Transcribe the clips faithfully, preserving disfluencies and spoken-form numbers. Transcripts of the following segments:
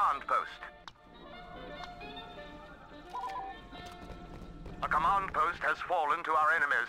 command post. A command post has fallen to our enemies.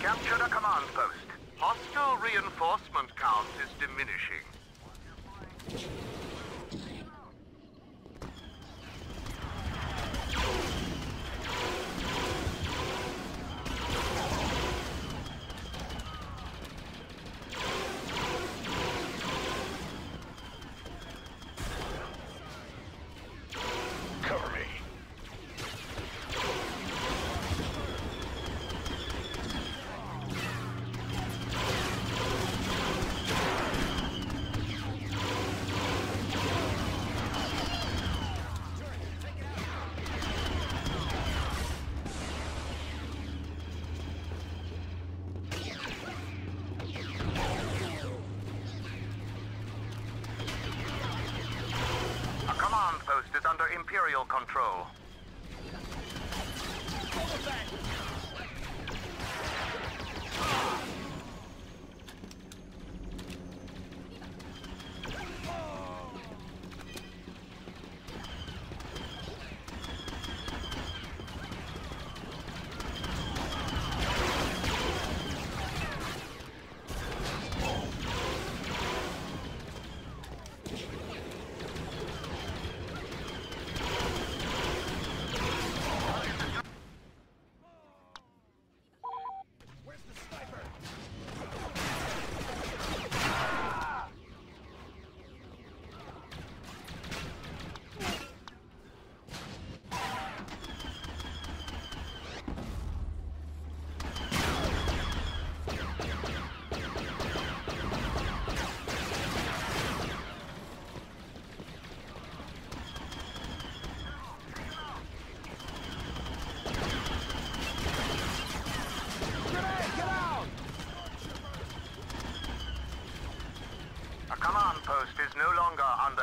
Captured a command post. Hostile reinforcement count is diminishing. Imperial control.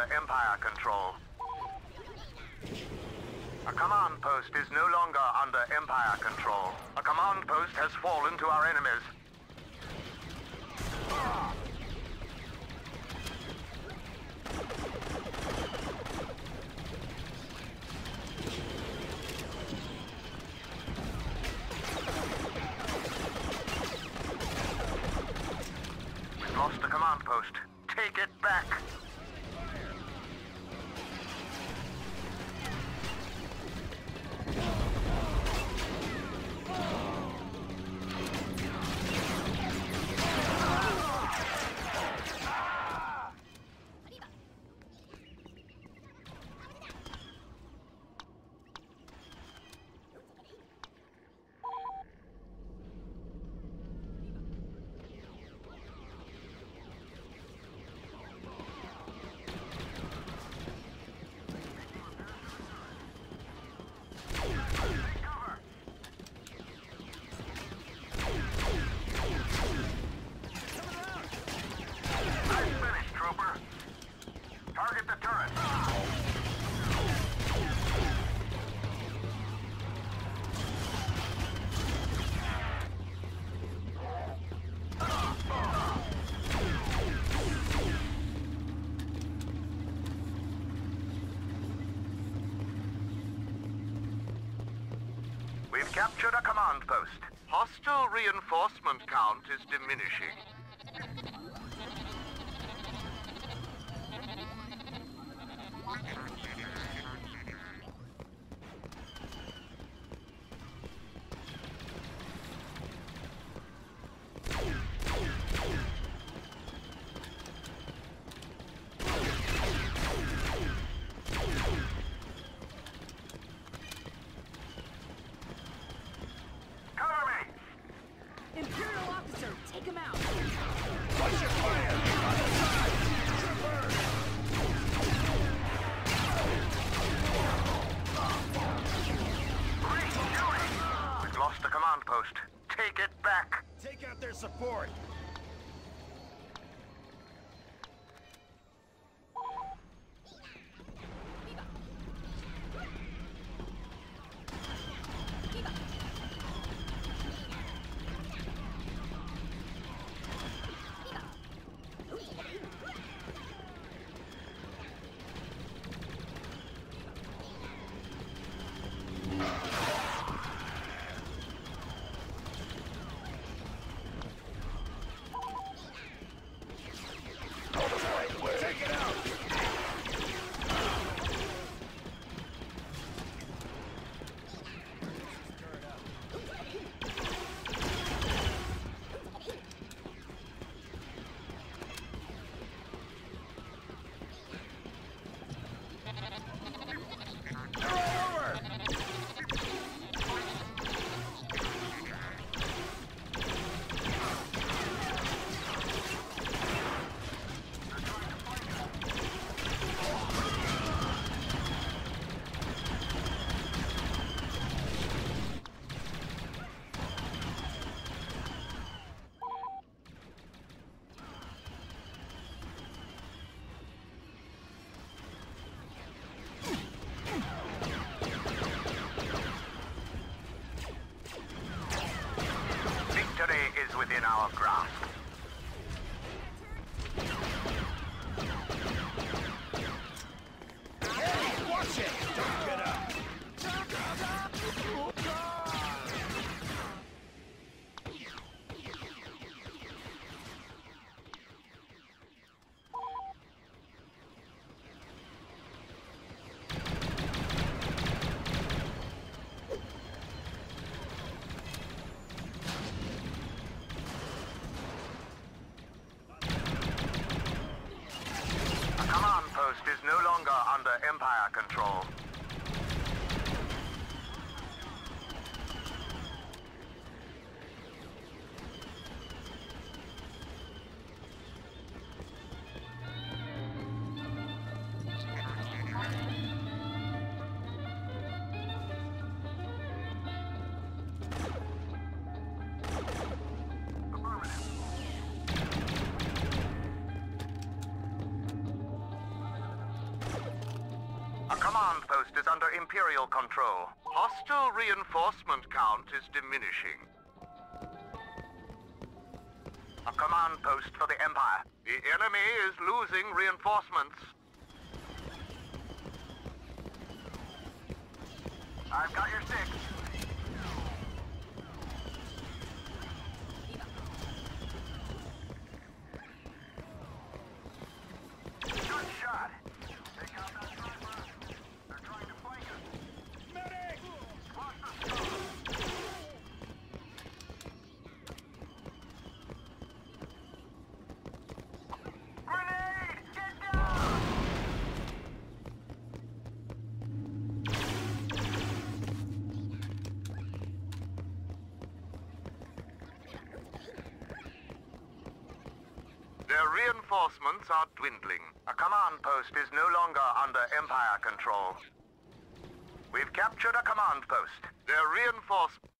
under Empire control. A command post is no longer under Empire control. A command post has fallen to our enemies. We've lost the command post. Take it back! Captured a command post. Hostile reinforcement count is diminishing. Support. Within our grasp. Hey, watch it! Don't get up! Is no longer under Empire control. A command post is under Imperial control. Hostile reinforcement count is diminishing. A command post for the Empire. The enemy is losing reinforcements. I've got your six. Reinforcements are dwindling. A command post is no longer under Empire control. We've captured a command post. They're reinforced.